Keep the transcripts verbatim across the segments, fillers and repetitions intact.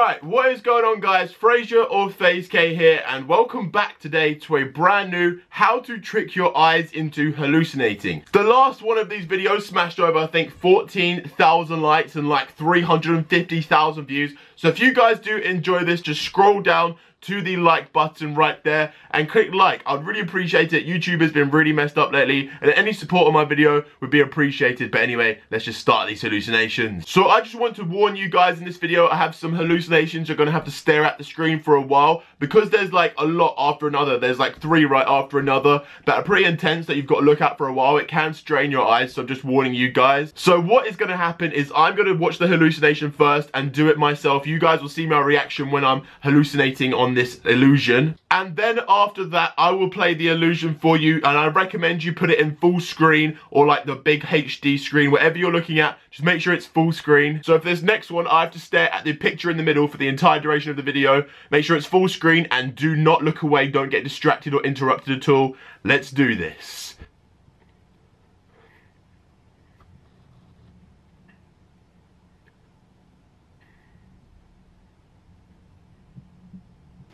Alright, what is going on, guys? Frazier or FaZe Kay here, and welcome back today to a brand new how to trick your eyes into hallucinating. The last one of these videos smashed over, I think, fourteen thousand likes and like three hundred fifty thousand views. So if you guys do enjoy this, just scroll down to the like button right there and click like. I'd really appreciate it. YouTube has been really messed up lately, and any support on my video would be appreciated. But anyway, let's just start these hallucinations. So I just want to warn you guys, in this video I have some hallucinations. You're gonna have to stare at the screen for a while because there's like a lot after another. There's like three right after another that are pretty intense that you've got to look at for a while. It can strain your eyes, so I'm just warning you guys. So what is gonna happen is I'm gonna watch the hallucination first and do it myself. You guys will see my reaction when I'm hallucinating on this illusion, and then after that I will play the illusion for you, and I recommend you put it in full screen or like the big H D screen, whatever you're looking at, just make sure it's full screen. So if this next one I have to stare at the picture in the middle for the entire duration of the video, make sure it's full screen and do not look away, don't get distracted or interrupted at all. Let's do this.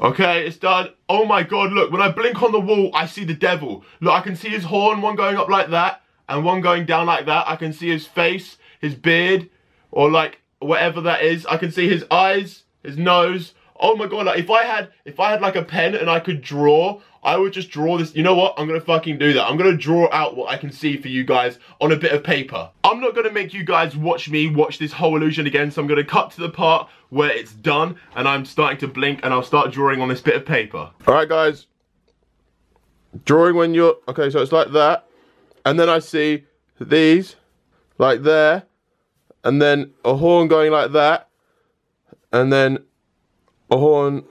Okay, it's done. Oh my god, look, when I blink on the wall, I see the devil. Look, I can see his horn, one going up like that, and one going down like that. I can see his face, his beard, or like, whatever that is. I can see his eyes, his nose. Oh my god, like, if I had, if I had like a pen and I could draw, I would just draw this. You know what? I'm gonna fucking do that. I'm gonna draw out what I can see for you guys on a bit of paper. I'm not gonna make you guys watch me watch this whole illusion again, so I'm gonna cut to the part where it's done and I'm starting to blink, and I'll start drawing on this bit of paper. Alright guys, drawing when you're, okay, so it's like that, and then I see these, like there, and then a horn going like that, and then a horn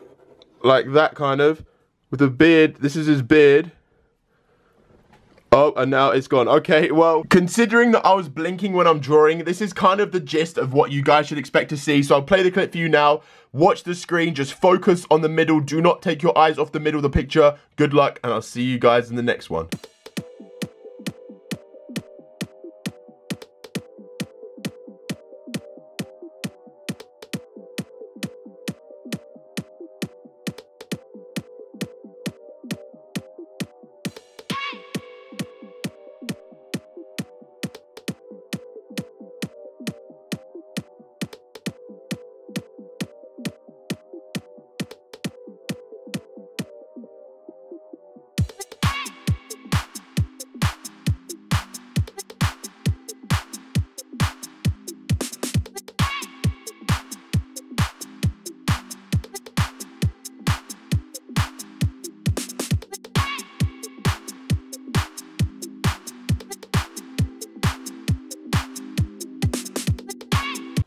like that kind of, with a beard. This is his beard. Oh, and now it's gone. Okay, well, considering that I was blinking when I'm drawing, this is kind of the gist of what you guys should expect to see. So I'll play the clip for you now. Watch the screen, just focus on the middle. Do not take your eyes off the middle of the picture. Good luck, and I'll see you guys in the next one.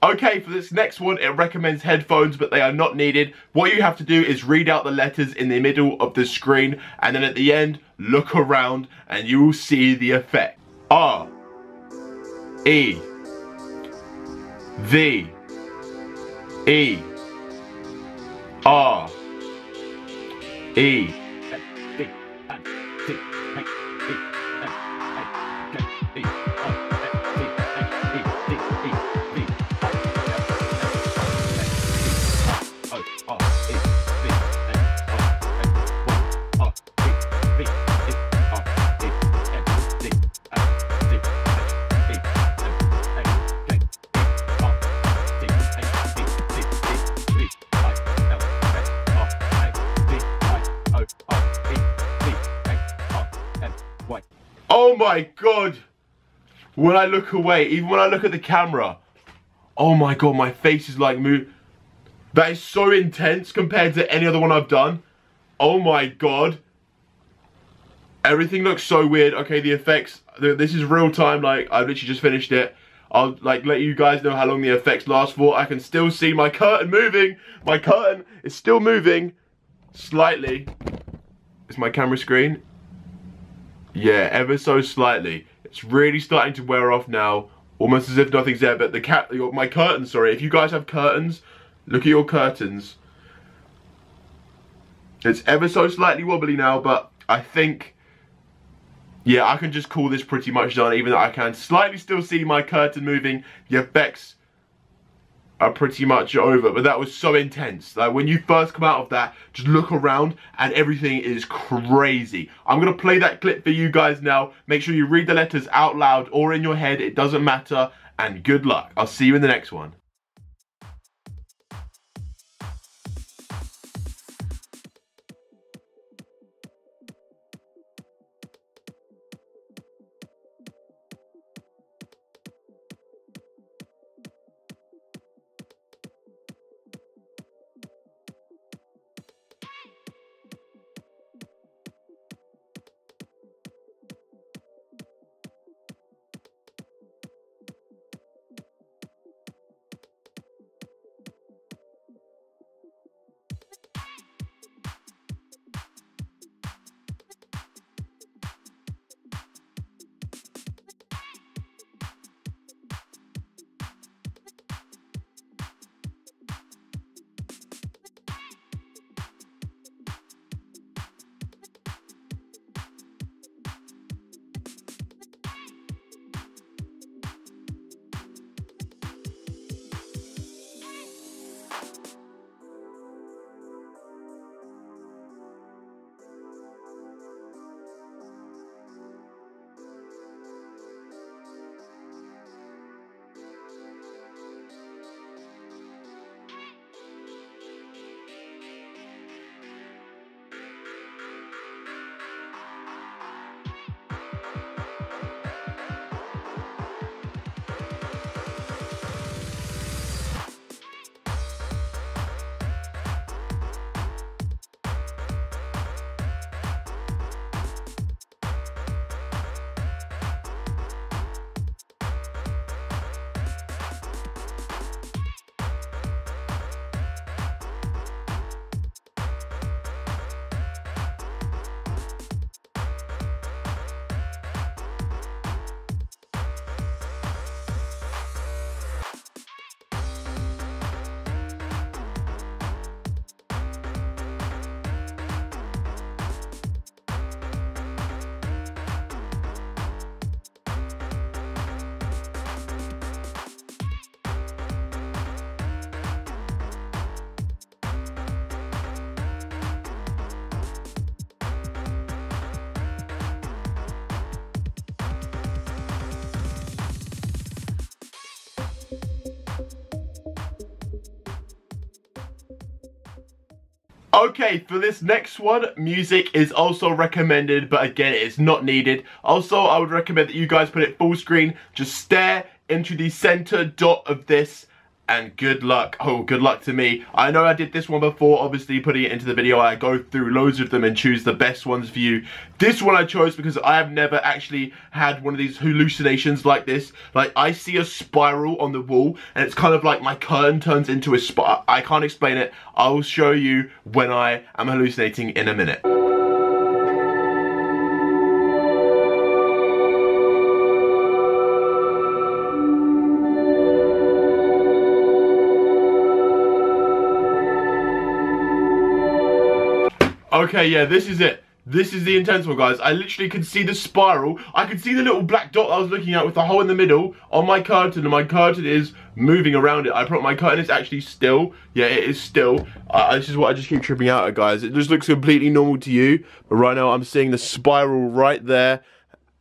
Okay, for this next one, it recommends headphones, but they are not needed. What you have to do is read out the letters in the middle of the screen, and then at the end, look around, and you will see the effect. R, E, V, E, R, E. Oh my god, when I look away, even when I look at the camera, oh my god, my face is like move. That is so intense compared to any other one I've done. Oh my god, everything looks so weird. Okay, the effects, this is real time, like I've literally just finished it. I'll like let you guys know how long the effects last for. I can still see my curtain moving. My curtain is still moving slightly. It's my camera screen. Yeah, ever so slightly. It's really starting to wear off now, almost as if nothing's there. But the cat, my curtains, sorry. If you guys have curtains, look at your curtains. It's ever so slightly wobbly now, but I think, yeah, I can just call this pretty much done. Even though I can slightly still see my curtain moving, the effects are pretty much over. But that was so intense. Like, when you first come out of that, just look around and everything is crazy. I'm gonna play that clip for you guys now. Make sure you read the letters out loud or in your head, it doesn't matter, and good luck. I'll see you in the next one. Okay, for this next one, music is also recommended, but again, it's not needed. Also, I would recommend that you guys put it full screen. Just stare into the center dot of this, and good luck. Oh, good luck to me. I know I did this one before, obviously, putting it into the video. I go through loads of them and choose the best ones for you. This one I chose because I have never actually had one of these hallucinations like this. Like, I see a spiral on the wall, and it's kind of like my curtain turns into a spiral. I can't explain it. I will show you when I am hallucinating in a minute. Okay, yeah, this is it. This is the intense one, guys. I literally could see the spiral. I could see the little black dot I was looking at with the hole in the middle on my curtain, and my curtain is moving around it. I put my curtain is actually still. Yeah, it is still. Uh, this is what I just keep tripping out at, guys. It just looks completely normal to you, but right now I'm seeing the spiral right there.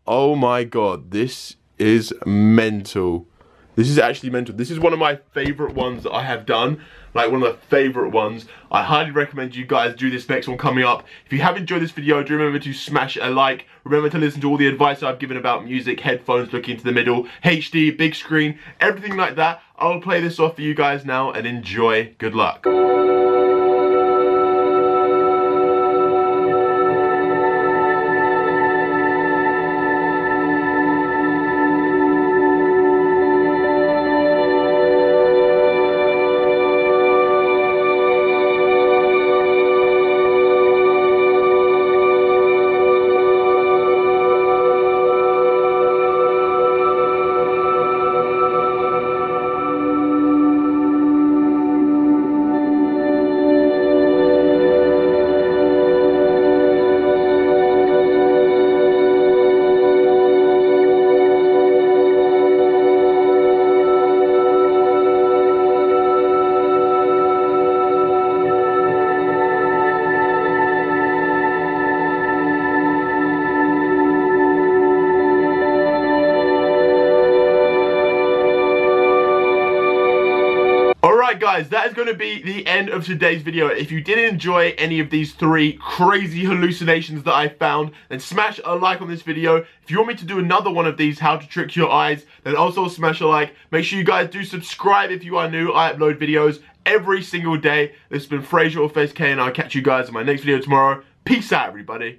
Oh my god, this is mental. This is actually mental. This is one of my favorite ones that I have done. Like, one of the favorite ones. I highly recommend you guys do this next one coming up. If you have enjoyed this video, do remember to smash a like. Remember to listen to all the advice I've given about music, headphones, looking to the middle, H D, big screen, everything like that. I'll play this off for you guys now and enjoy. Good luck. Alright guys, that is going to be the end of today's video. If you did enjoy any of these three crazy hallucinations that I found, then smash a like on this video. If you want me to do another one of these, how to trick your eyes, then also smash a like. Make sure you guys do subscribe if you are new. I upload videos every single day. This has been Frazier or FaZe Kay, and I'll catch you guys in my next video tomorrow. Peace out, everybody.